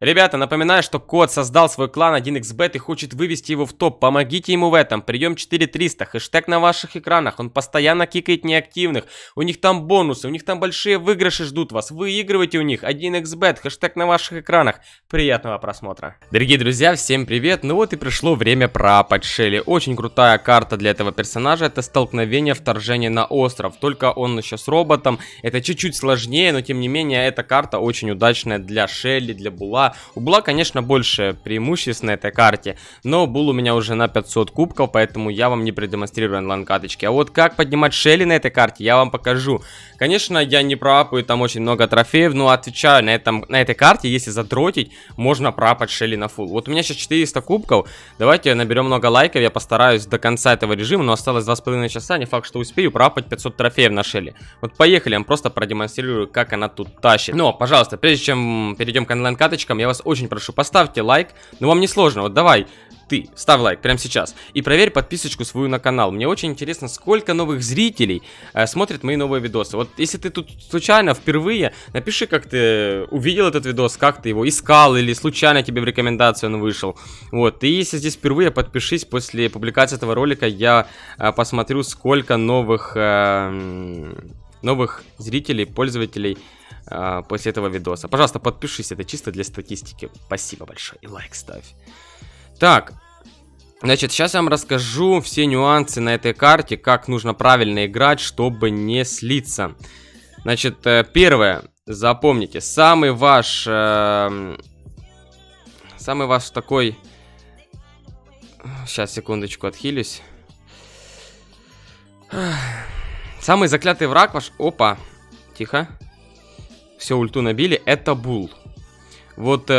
Ребята, напоминаю, что Кот создал свой клан 1xbet и хочет вывести его в топ. Помогите ему в этом. Прием 4300. Хэштег на ваших экранах. Он постоянно кикает неактивных. У них там бонусы, у них там большие выигрыши ждут вас. Выигрывайте у них. 1xbet. Хэштег на ваших экранах. Приятного просмотра. Дорогие друзья, всем привет. Ну вот и пришло время про Апат Шелли. Очень крутая карта для этого персонажа. Это столкновение, вторжение на остров. Только он еще с роботом. Это чуть-чуть сложнее, но тем не менее эта карта очень удачная для Шелли, для Була. У Була, конечно, больше преимуществ на этой карте, но Бул у меня уже на 500 кубков, поэтому я вам не продемонстрирую онлайн-каточки. А вот как поднимать Шелли на этой карте, я вам покажу. Конечно, я не проапаю, там очень много трофеев, но отвечаю, на этой карте, если задротить, можно проапать Шелли на фул. Вот у меня сейчас 400 кубков, давайте наберем много лайков, я постараюсь до конца этого режима, но осталось 2,5 часа, не факт, что успею проапать 500 трофеев на Шелли. Вот поехали, я вам просто продемонстрирую, как она тут тащит. Но, пожалуйста, прежде чем перейдем к онлайн-каточкам, я вас очень прошу, поставьте лайк, но вам не сложно, вот давай, ты, ставь лайк прямо сейчас и проверь подписочку свою на канал. Мне очень интересно, сколько новых зрителей смотрят мои новые видосы. Вот если ты тут случайно впервые, напиши, как ты увидел этот видос, как ты его искал или случайно тебе в рекомендации он вышел. Вот, и если здесь впервые, подпишись, после публикации этого ролика я посмотрю, сколько новых зрителей, пользователей после этого видоса. Пожалуйста, подпишись, это чисто для статистики. Спасибо большое и лайк ставь. Так, значит, сейчас я вам расскажу все нюансы на этой карте, как нужно правильно играть, чтобы не слиться. Значит, первое, запомните, самый ваш такой... Сейчас, секундочку, отхилюсь. Самый заклятый враг ваш... Опа, тихо. Все, ульту набили, это Бул. Вот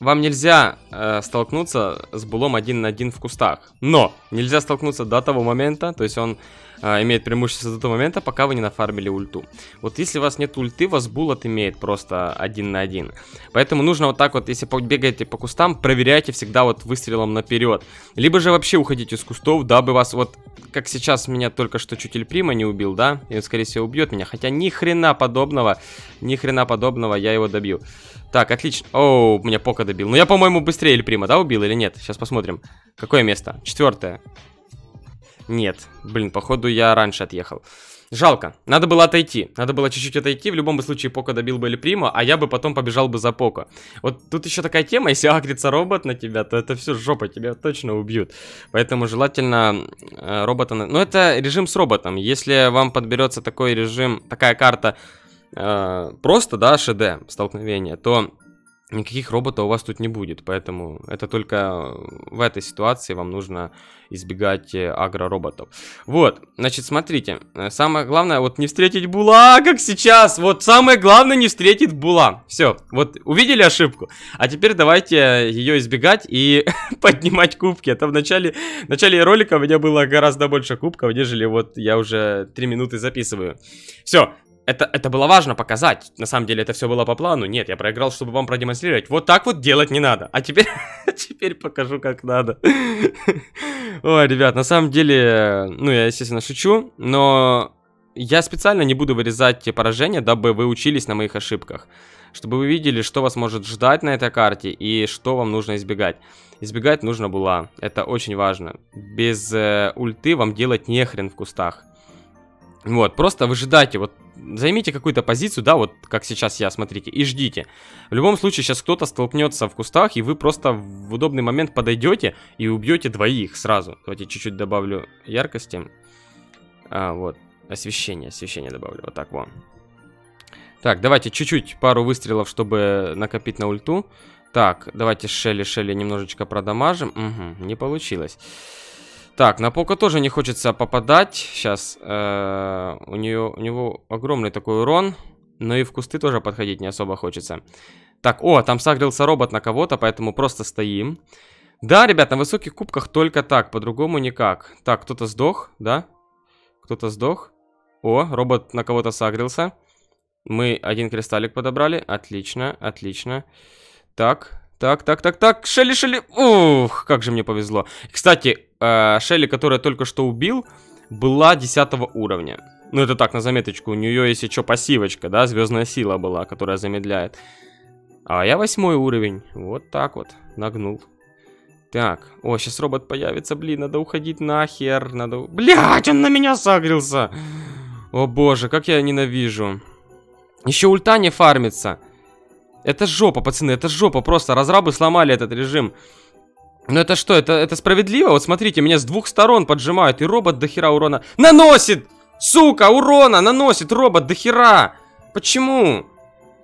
вам нельзя столкнуться с Булом один на один в кустах. Но нельзя столкнуться до того момента, то есть он имеет преимущество до того момента, пока вы не нафармили ульту. Вот если у вас нет ульты, вас Бул отымеет просто один на один. Поэтому нужно вот так вот, если бегаете по кустам, проверяйте всегда вот выстрелом наперед. Либо же вообще уходите из кустов, дабы вас вот... Как сейчас меня только что чуть Эльприма не убил, да? И он, скорее всего, убьет меня. Хотя ни хрена подобного я его добью. Так, отлично. Оу, меня Поко добил. Но я, по-моему, быстрее Эльприма, да, убил или нет? Сейчас посмотрим. Какое место? 4-е. Нет. Блин, походу я раньше отъехал. Жалко. Надо было отойти. Надо было чуть-чуть отойти. В любом случае Поко добил бы Эльприма, а я бы потом побежал бы за Поко. Вот тут еще такая тема. Если агрится робот на тебя, то это все жопа. Тебя точно убьют. Поэтому желательно робота... Но это режим с роботом. Если вам подберется такой режим, такая карта просто, да, ШД, столкновение, то... Никаких роботов у вас тут не будет, поэтому это только в этой ситуации вам нужно избегать агро-роботов. Вот, значит, смотрите, самое главное, вот не встретить Була, как сейчас, вот самое главное не встретить Була. Все, вот увидели ошибку, а теперь давайте ее избегать и поднимать кубки. Это в начале ролика у меня было гораздо больше кубков, нежели вот я уже 3 минуты записываю. Все. Это было важно показать. На самом деле это все было по плану. Нет, я проиграл, чтобы вам продемонстрировать. Вот так вот делать не надо. А теперь покажу, как надо. Ой, ребят, на самом деле... Ну, я, естественно, шучу. Но я специально не буду вырезать поражения, дабы вы учились на моих ошибках. Чтобы вы видели, что вас может ждать на этой карте и что вам нужно избегать. Избегать нужно было. Это очень важно. Без ульты вам делать нехрен в кустах. Вот, просто выжидайте, вот займите какую-то позицию, да, вот как сейчас я, смотрите, и ждите. В любом случае сейчас кто-то столкнется в кустах, и вы просто в удобный момент подойдете и убьете двоих сразу. Давайте чуть-чуть добавлю яркости. Вот, освещение добавлю, вот так вот. Так, давайте чуть-чуть, пару выстрелов, чтобы накопить на ульту. Так, давайте Шелли немножечко продамажим. Угу, не получилось. Так, на Поко тоже не хочется попадать. Сейчас у него огромный такой урон. Но и в кусты тоже подходить не особо хочется. Так, о, там сагрился робот на кого-то, поэтому просто стоим. Да, ребят, на высоких кубках только так, по-другому никак. Так, кто-то сдох, да? Кто-то сдох. О, робот на кого-то сагрился. Мы один кристаллик подобрали. Отлично, отлично. Так, Шелли. Ух, как же мне повезло. Кстати, Шелли, которую я только что убил, была 10 уровня. Ну, это так, на заметочку. У нее, если что, пассивочка, да, звездная сила была, которая замедляет. А я 8 уровень. Вот так вот. Нагнул. Так. О, сейчас робот появится. Блин, надо уходить нахер. Надо... Блядь, он на меня сагрился. О боже, как я ненавижу. Еще ульта не фармится. Это жопа, пацаны, это жопа. Просто разрабы сломали этот режим. Ну это что, это справедливо? Вот смотрите, меня с двух сторон поджимают. И робот до хера урона... Наносит! Сука, урона наносит робот до хера! Почему?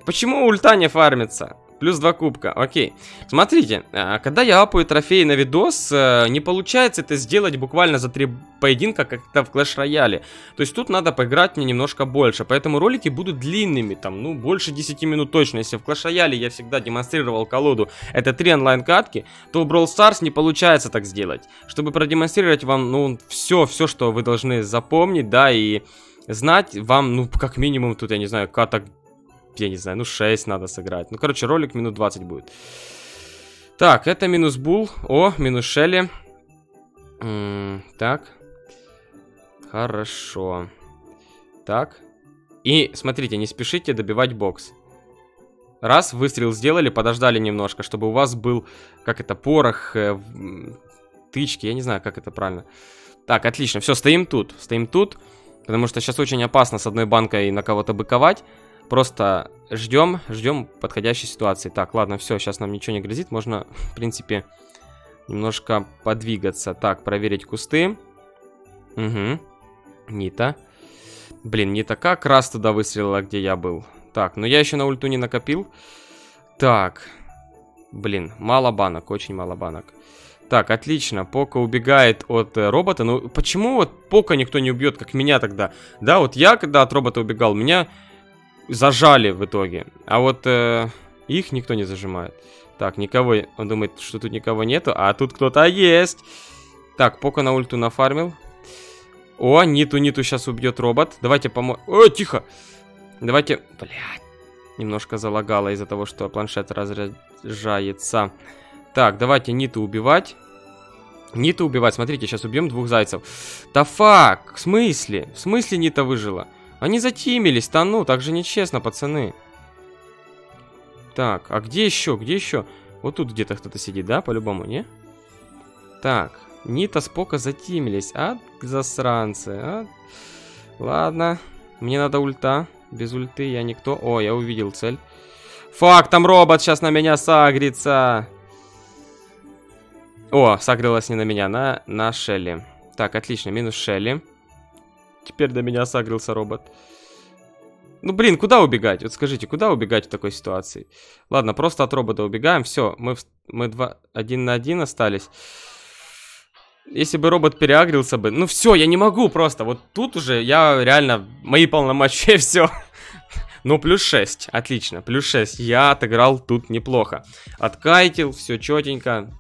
Почему ульта не фармится? Плюс 2 кубка, окей. Смотрите, когда я апаю трофеи на видос, не получается это сделать буквально за 3 поединка, как это в Clash Royale. То есть тут надо поиграть мне немножко больше, поэтому ролики будут длинными, там, ну, больше 10 минут точно. Если в Clash Royale я всегда демонстрировал колоду, это 3 онлайн-катки, то в Brawl Stars не получается так сделать. Чтобы продемонстрировать вам, ну, все, что вы должны запомнить, да, и знать вам, ну, как минимум, тут, я не знаю, каток... Я не знаю, ну 6 надо сыграть. Ну, короче, ролик минут 20 будет. Так, это минус Бул. О, минус Шелли. Так. Хорошо. Так. И, смотрите, не спешите добивать бокс. Раз, выстрел сделали, подождали немножко, чтобы у вас был, как это, порох, тычки, я не знаю, как это правильно. Так, отлично, все, стоим тут. Стоим тут, потому что сейчас очень опасно с одной банкой на кого-то быковать. Просто ждем подходящей ситуации. Так, ладно, все, сейчас нам ничего не грозит. Можно, в принципе, немножко подвигаться. Так, проверить кусты. Угу. Нита. Блин, Нита как раз туда выстрелила, где я был. Так, но я еще на ульту не накопил. Так. Блин, мало банок, очень мало банок. Так, отлично, Поко убегает от робота. Ну, почему вот Поко никто не убьет, как меня тогда? Да, вот я, когда от робота убегал, меня... Зажали в итоге. А вот их никто не зажимает. Так, никого... Он думает, что тут никого нету. А тут кто-то есть. Так, Поко на ульту нафармил. О, Ниту сейчас убьет робот. Давайте поможем... О, тихо! Давайте... Блядь. Немножко залагало из-за того, что планшет разряжается. Так, давайте Ниту убивать. Ниту убивать. Смотрите, сейчас убьем 2 зайцев. Да фак! В смысле? В смысле Нита выжила? Они затимились, да ну, так же нечестно, пацаны. Так, а где еще, где еще? Вот тут где-то кто-то сидит, да, по-любому, не? Так, Нита с Поко затимились, а, засранцы, а? Ладно, мне надо ульта, без ульты я никто. О, я увидел цель. Фак, там робот сейчас на меня сагрится. О, сагрилась не на меня, на Шелли. Так, отлично, минус Шелли. Теперь до меня сагрился робот. Ну, блин, куда убегать? Вот скажите, куда убегать в такой ситуации? Ладно, просто от робота убегаем. Все, мы 1 на 1 остались. Если бы робот переагрился бы... Ну, все, я не могу просто. Вот тут уже я реально... Мои полномочия, все. Ну, плюс 6. Отлично, плюс 6. Я отыграл тут неплохо. Откайтил, все четенько.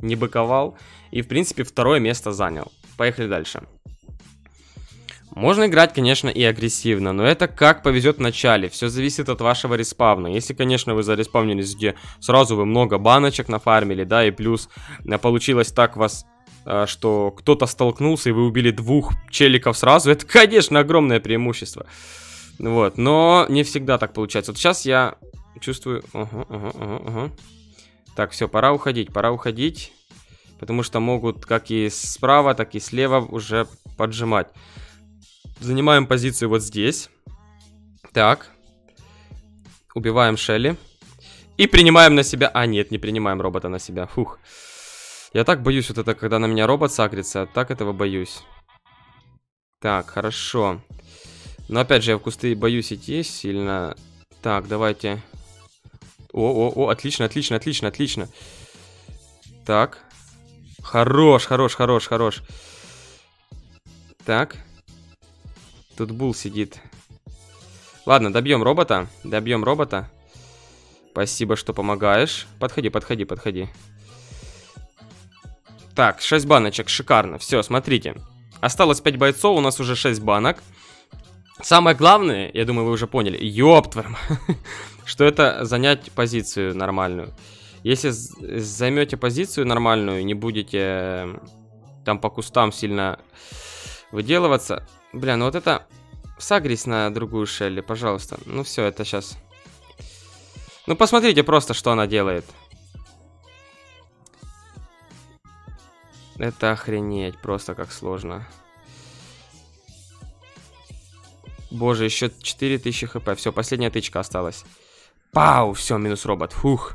Не быковал. И, в принципе, 2-е место занял. Поехали дальше. Можно играть, конечно, и агрессивно, но это как повезет в начале, все зависит от вашего респавна. Если, конечно, вы зареспавнились, где сразу вы много баночек нафармили, да, и плюс получилось так вас, что кто-то столкнулся и вы убили 2 челиков сразу, это, конечно, огромное преимущество. Вот, но не всегда так получается. Вот сейчас я чувствую... Так, все, пора уходить, потому что могут как и справа, так и слева уже поджимать. Занимаем позицию вот здесь. Так. Убиваем Шелли. И принимаем на себя... А, нет, не принимаем робота на себя. Фух. Я так боюсь вот это, когда на меня робот сагрится. Так этого боюсь. Так, хорошо. Но опять же, я в кусты боюсь идти сильно. Так, давайте. О, отлично, отлично. Так. Хорош. Так. Тут Бул сидит. Ладно, добьем робота. Спасибо, что помогаешь. Подходи, подходи. Так, 6 баночек, шикарно. Все, смотрите. Осталось 5 бойцов, у нас уже 6 банок. Самое главное, я думаю, вы уже поняли. Ёб тварь, что это занять позицию нормальную. Если займете позицию нормальную, не будете там по кустам сильно выделываться... Бля, ну вот это... Сагрись на другую Шелли, пожалуйста. Ну все, это сейчас... Ну, посмотрите просто, что она делает. Это охренеть, просто как сложно. Боже, еще 4000 хп. Все, последняя тычка осталась. Пау, все, минус робот. Фух,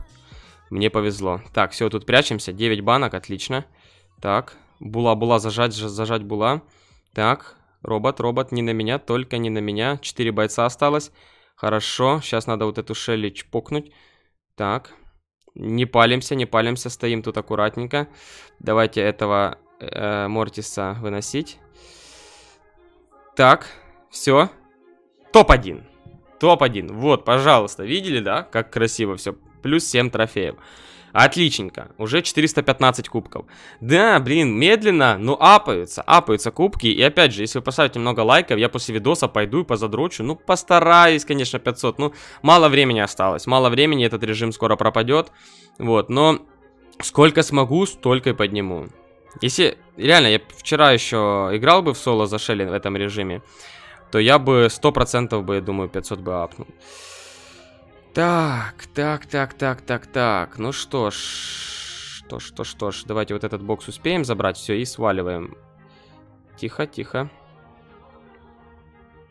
мне повезло. Так, все, тут прячемся. 9 банок, отлично. Так, була-була, зажать була. Так, робот, не на меня, только не на меня. 4 бойца осталось. Хорошо, сейчас надо вот эту Шелли чпокнуть. Так, не палимся, стоим тут аккуратненько. Давайте этого Мортиса выносить. Так, все. Топ-1. Топ-1. Вот, пожалуйста, видели, да? Как красиво все. Плюс 7 трофеев. Отличненько. Уже 415 кубков. Да, блин, медленно, но апаются кубки. И опять же, если вы поставите много лайков, я после видоса пойду и позадрочу. Ну, постараюсь, конечно, 500. Ну, мало времени осталось. Мало времени, этот режим скоро пропадет. Вот, но сколько смогу, столько и подниму. Если, реально, я вчера еще играл бы в соло за Шелли в этом режиме, то я бы 100% бы, я думаю, 500 бы апнул. Так. Ну что ж. Что ж. Давайте вот этот бокс успеем забрать. Все, и сваливаем. Тихо.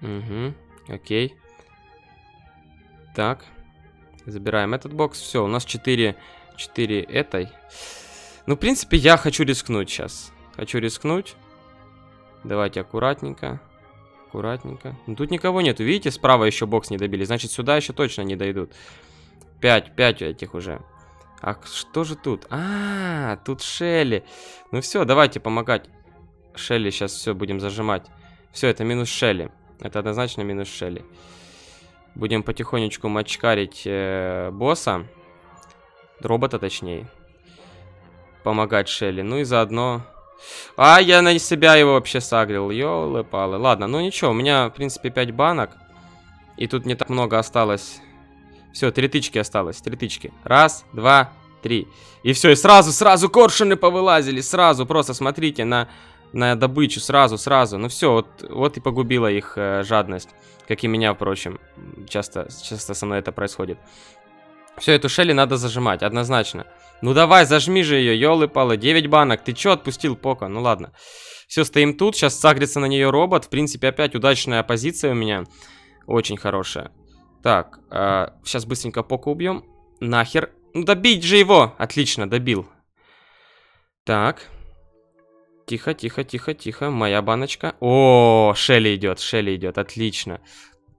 Угу, окей. Так. Забираем этот бокс. Все, у нас 4 этой. Ну, в принципе, я хочу рискнуть сейчас. Давайте аккуратненько. Ну, тут никого нету. Видите, справа еще бокс не добили. Значит, сюда еще точно не дойдут. 5 этих уже. А что же тут? А, тут Шелли. Ну все, давайте помогать. Шелли сейчас все будем зажимать. Все, это минус Шелли. Это однозначно минус Шелли. Будем потихонечку мочкарить босса. Робота, точнее. Помогать Шелли. Ну и заодно... А, я на себя его вообще сагрил. Ёлы-палы. Ладно, ну ничего, у меня, в принципе, 5 банок. И тут не так много осталось. Все, 3 тычки осталось. 3 тычки. Раз, два, три. И все, и сразу коршуны повылазили. Сразу, просто смотрите на добычу. Сразу. Ну все, вот и погубила их жадность. Как и меня, впрочем. Часто со мной это происходит. Все, эту Шелли надо зажимать, однозначно. Ну давай, зажми же ее, ёлы-палы. 9 банок, ты че отпустил, Поко? Ну ладно. Все, стоим тут, сейчас сагрится на нее робот. В принципе, опять удачная позиция у меня. Очень хорошая. Так, сейчас быстренько Поко убьем. Нахер. Ну добить же его! Отлично, добил. Так. Тихо. Моя баночка. О, Шелли идет, отлично.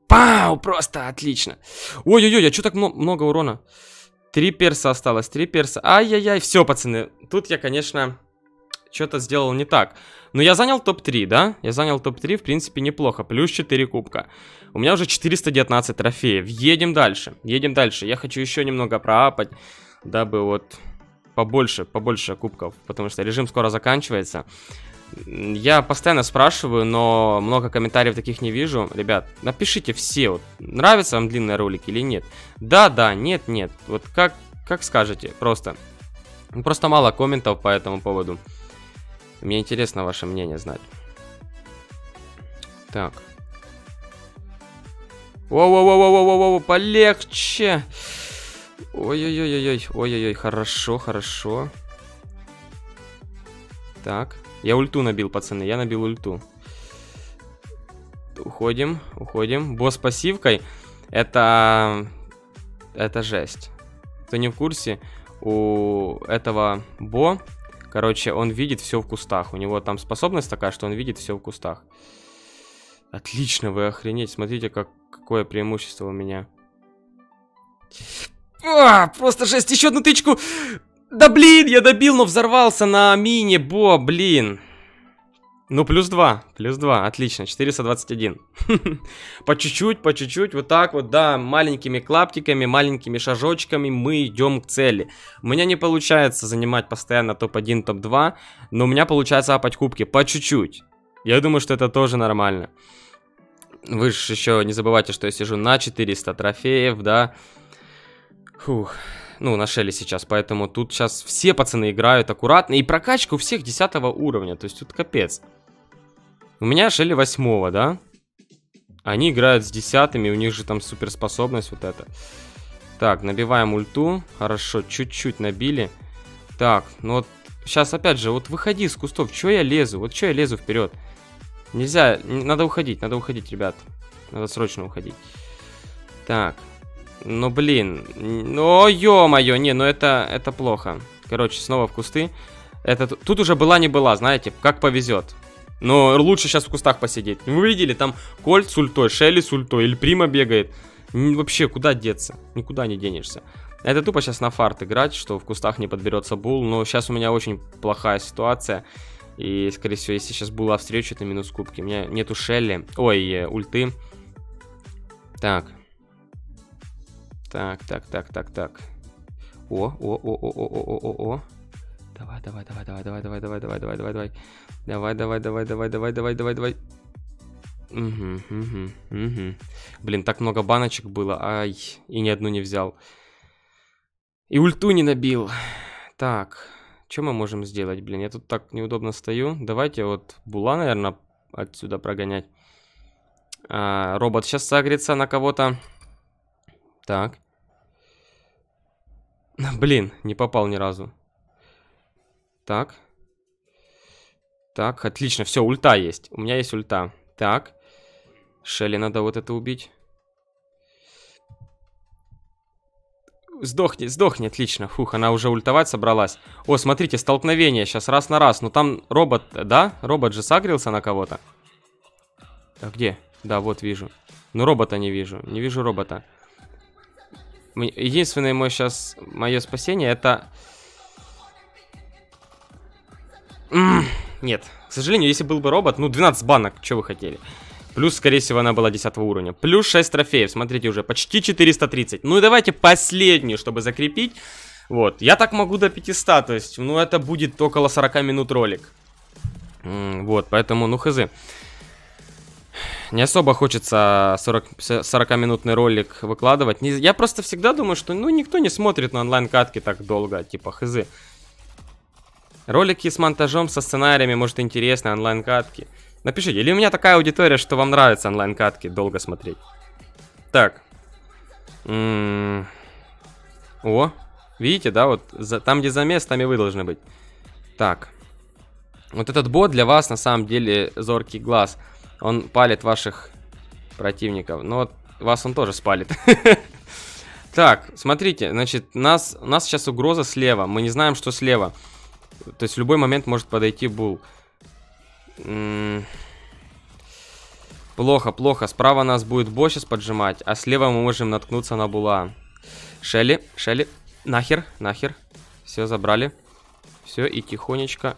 Пау, просто отлично. Ой-ой-ой, а что так много урона? 3 перса осталось, 3 перса. Ай-яй-яй, все, пацаны. Тут я, конечно, что-то сделал не так. Но я занял топ-3, да? Я занял топ-3, в принципе, неплохо. Плюс 4 кубка. У меня уже 419 трофеев. Едем дальше. Я хочу еще немного проапать, дабы вот побольше кубков. Потому что режим скоро заканчивается. Я постоянно спрашиваю, но много комментариев таких не вижу. Ребят, напишите все, вот, нравятся вам длинные ролики или нет. Да, нет. Вот как скажете, просто. Просто мало комментов по этому поводу. Мне интересно ваше мнение знать. Так. Воу, полегче. Ой-ой-ой, хорошо. Так. Я ульту набил, пацаны, Уходим. Босс пассивкой. Это жесть. Кто не в курсе, у этого Бо, короче, он видит все в кустах. У него там способность такая, что он видит все в кустах. Отлично, вы охренеть. Смотрите, какое преимущество у меня. А, просто жесть, еще одну тычку. Да блин, я добил, но взорвался на мине, Бо, блин. Ну, плюс 2, отлично, 421. По чуть-чуть, вот так вот, да, маленькими клаптиками, маленькими шажочками мы идем к цели. У меня не получается занимать постоянно топ-1, топ-2, но у меня получается апать кубки по чуть-чуть. Я думаю, что это тоже нормально. Вы же еще не забывайте, что я сижу на 400 трофеев, да. Фух. Ну, на Шелли сейчас, поэтому тут сейчас все пацаны играют аккуратно. И прокачка у всех 10 уровня, то есть тут капец. У меня Шелли 8, да? Они играют с 10, у них же там суперспособность вот эта. Так, набиваем ульту. Хорошо, чуть-чуть набили. Так, ну вот сейчас опять же, вот выходи из кустов. Чё я лезу? Вот чё я лезу вперед? Нельзя, надо уходить, ребят. Надо срочно уходить. Так, ну блин. Ну, ё-моё, не, ну это плохо. Короче, снова в кусты. Это, тут уже была не была, знаете, как повезет. Но лучше сейчас в кустах посидеть. Вы видели, там Кольт с ультой, Шелли с ультой, Эльприма бегает. Вообще, куда деться? Никуда не денешься. Это тупо сейчас на фарт играть, что в кустах не подберется Бул. Но сейчас у меня очень плохая ситуация. И, скорее всего, если сейчас Була встречу, это минус кубки. У меня нету Шелли. Ой, ульты. Так. Так. О. Давай. Угу. Блин, так много баночек было. Ай, и ни одну не взял. И ульту не набил. Так, что мы можем сделать? Блин, я тут так неудобно стою. Давайте вот Була, наверное, отсюда прогонять. Робот сейчас сагрится на кого-то. Так. Блин, не попал ни разу. Так. Так, отлично, все, ульта есть. У меня есть ульта. Так. Шелли надо вот это убить. Сдохни, сдохни, отлично. Фух, она уже ультовать собралась. О, смотрите, столкновение сейчас раз на раз. Но там робот, да? Робот же сагрился на кого-то. А где? Да, вот вижу. Но робота не вижу. Не вижу робота. Единственное мое сейчас, мое спасение это... Нет, к сожалению, если был бы робот, ну 12 банок, что вы хотели. Плюс, скорее всего, она была 10 уровня. Плюс 6 трофеев, смотрите, уже почти 430. Ну и давайте последнюю, чтобы закрепить. Вот, я так могу до 500, то есть, ну это будет около 40 минут ролик. Вот, поэтому, ну хз. Не особо хочется 40-минутный ролик выкладывать. Я просто всегда думаю, что, ну никто не смотрит на онлайн-катки так долго, типа хз. Ролики с монтажом, со сценариями, может, интересно, онлайн-катки. Напишите, или у меня такая аудитория, что вам нравится онлайн-катки долго смотреть. Так. О, видите, да, вот там, где замес, там и вы должны быть. Так. Вот этот бот для вас, на самом деле, зоркий глаз. Он палит ваших противников. Но вот вас он тоже спалит. Так, смотрите, значит, у нас сейчас угроза слева. Мы не знаем, что слева. То есть в любой момент может подойти Бул. Плохо, плохо. Справа нас будет Бо сейчас поджимать, а слева мы можем наткнуться на Була. Шелли, Шелли. Нахер, нахер. Все, забрали. Все, и тихонечко.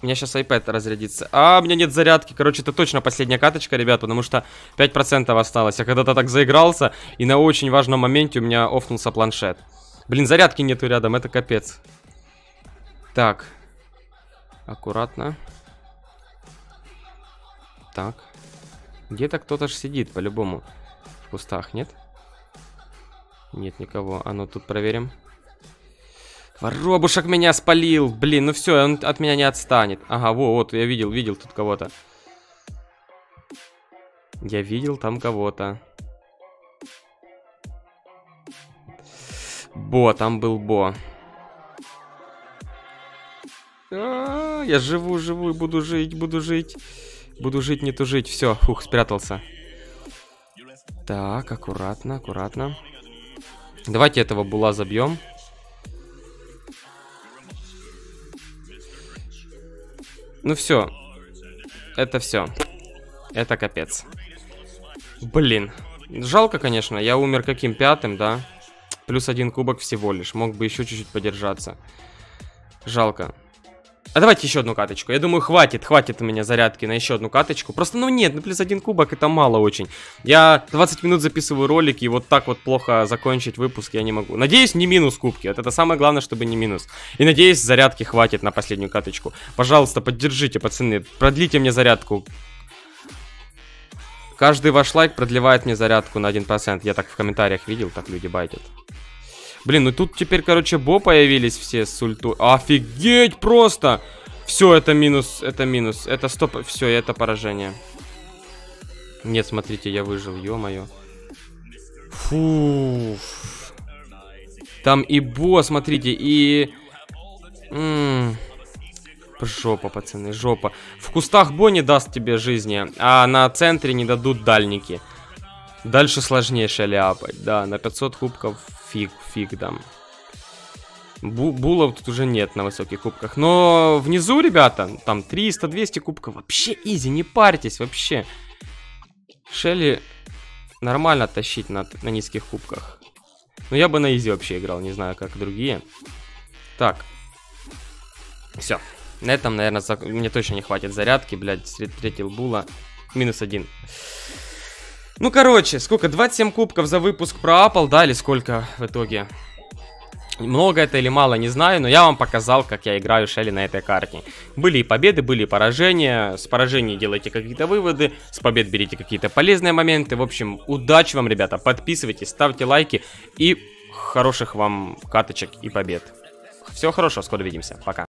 У меня сейчас iPad разрядится. У меня нет зарядки. Короче, это точно последняя каточка, ребят, потому что 5% осталось. Я когда-то так заигрался, и на очень важном моменте у меня офнулся планшет. Блин, зарядки нету рядом, это капец. Так, аккуратно. Так, где-то кто-то же сидит, по-любому. В кустах, нет? Нет никого, а ну тут проверим. Воробушек меня спалил, блин, ну все, он от меня не отстанет. Ага, вот, я видел тут кого-то. Я видел там кого-то. Бо, там был Бо. Я живу, буду жить, не тужить. Все, фух, спрятался. Так, аккуратно. Давайте этого Була забьем. Ну все, это капец. Блин, жалко, конечно, я умер каким пятым, да? Плюс 1 кубок всего лишь, мог бы еще чуть-чуть подержаться. Жалко. А давайте еще одну каточку. Я думаю, хватит у меня зарядки на еще одну каточку. Просто, ну нет, ну плюс 1 кубок, это мало очень. Я 20 минут записываю ролик, и вот так вот плохо закончить выпуск я не могу. Надеюсь, не минус кубки. Вот это самое главное, чтобы не минус. И надеюсь, зарядки хватит на последнюю каточку. Пожалуйста, поддержите, пацаны. Продлите мне зарядку. Каждый ваш лайк продлевает мне зарядку на 1%. Я так в комментариях видел, так люди байтят. Блин, ну тут теперь, короче, Бо появились все с ультой. Офигеть просто! Все, это минус. Это стоп, все, это поражение. Нет, смотрите, я выжил, ё-моё. Фу. Там и Бо, смотрите, и... Жопа, пацаны, жопа. В кустах Бо не даст тебе жизни, а на центре не дадут дальники. Дальше сложнее шляпать, да, на 500 кубков фиг дам. Булов тут уже нет на высоких кубках. Но внизу, ребята, там 300-200 кубков. Вообще изи, не парьтесь вообще. Шелли нормально тащить на низких кубках. Но я бы на изи вообще играл, не знаю, как другие. Так. Все. На этом, наверное, мне точно не хватит зарядки, блядь, встретил Була. -1. Ну, короче, сколько? 27 кубков за выпуск про Apple, да, или сколько в итоге? Много это или мало, не знаю, но я вам показал, как я играю Шелли на этой карте. Были и победы, были и поражения. С поражений делайте какие-то выводы, с побед берите какие-то полезные моменты. В общем, удачи вам, ребята, подписывайтесь, ставьте лайки и хороших вам каточек и побед. Всего хорошего, скоро увидимся, пока.